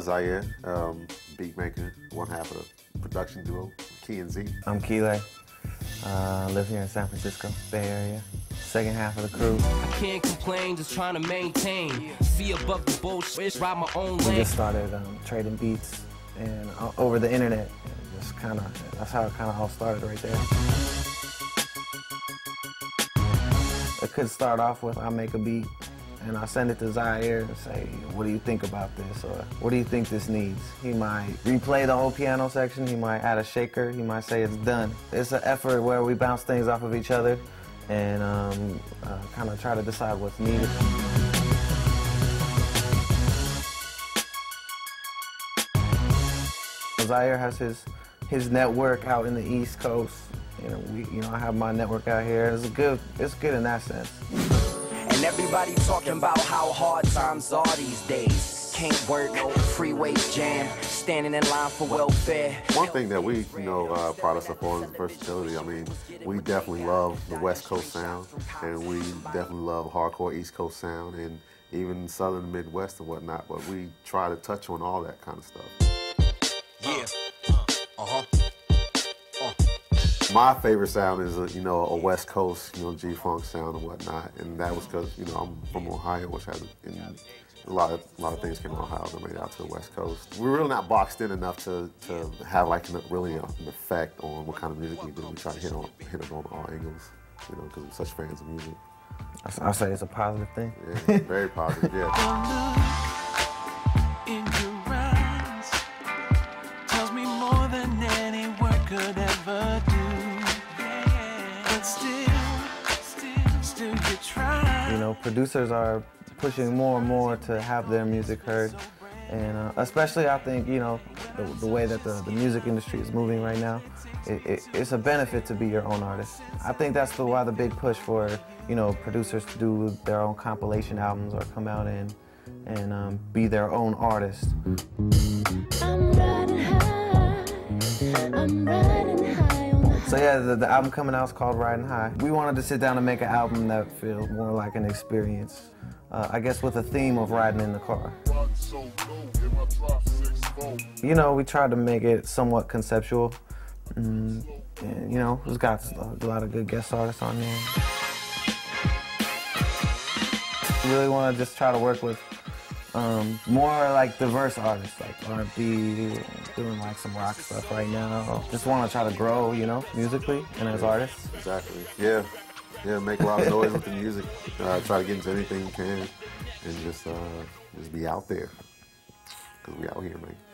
Zaire, beat maker, one half of the production duo, Key and Z. I'm Keelay. Live here in San Francisco, Bay Area. Second half of the crew. I can't complain, just trying to maintain. See above the bullshit, ride my own lane. We just started trading beats and over the internet. And just kind of, that's how it kind of all started right there. It could start off with I make a beat and I send it to Zaire and say, what do you think about this? Or what do you think this needs? He might replay the whole piano section. He might add a shaker. He might say it's done. It's an effort where we bounce things off of each other and kind of try to decide what's needed. Zaire has his network out in the East Coast. You know, I have my network out here. It's good in that sense. And everybody talking about how hard times are these days. Can't work, freeways jam, standing in line for welfare. One thing that we, pride ourselves on is versatility. I mean, we definitely love the West Coast sound, and we definitely love hardcore East Coast sound, and even Southern Midwest and whatnot. But we try to touch on all that kind of stuff. Yeah. My favorite sound is, a West Coast, G Funk sound and whatnot, and that was because, I'm from Ohio, which has a lot of things came out of Ohio that made it out to the West Coast. We're really not boxed in enough to have like an effect on what kind of music we do. We try to hit it on all angles, because we're such fans of music. I'll say it's a positive thing. Yeah, very positive. Yeah. Producers are pushing more and more to have their music heard, and especially I think the way that the music industry is moving right now, it's a benefit to be your own artist. I think that's why the big push for producers to do their own compilation albums or come out and be their own artist. I'm riding high. I'm riding high. So yeah, the album coming out is called Riding High. We wanted to sit down and make an album that feels more like an experience, I guess, with a theme of riding in the car. We tried to make it somewhat conceptual. And, it's got a lot of good guest artists on there. We really want to just try to work with more like diverse artists, like R&B, doing like some rock stuff right now. Just want to try to grow, musically and as artists. Exactly. Yeah. Yeah. Make a lot of noise with the music. Try to get into anything you can, and just be out there, 'cause we out here, man.